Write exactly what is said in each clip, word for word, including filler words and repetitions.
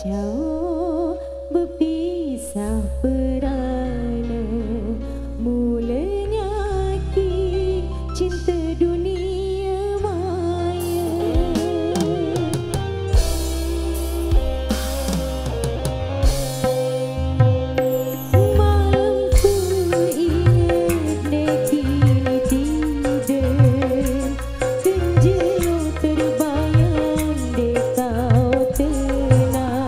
Jauh berpisah berana, mulanya ki cinta dunia maya. Malam ku ingat neki tidak terjeruh terbayang dek kau. Nah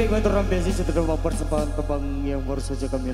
Baik, untuk rombesi setelah mempersembahan tembang yang baru saja kami